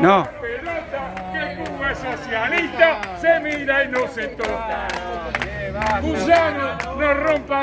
No. Pelota que Cuba socialista se mira y no se toca. Gusano no rompa.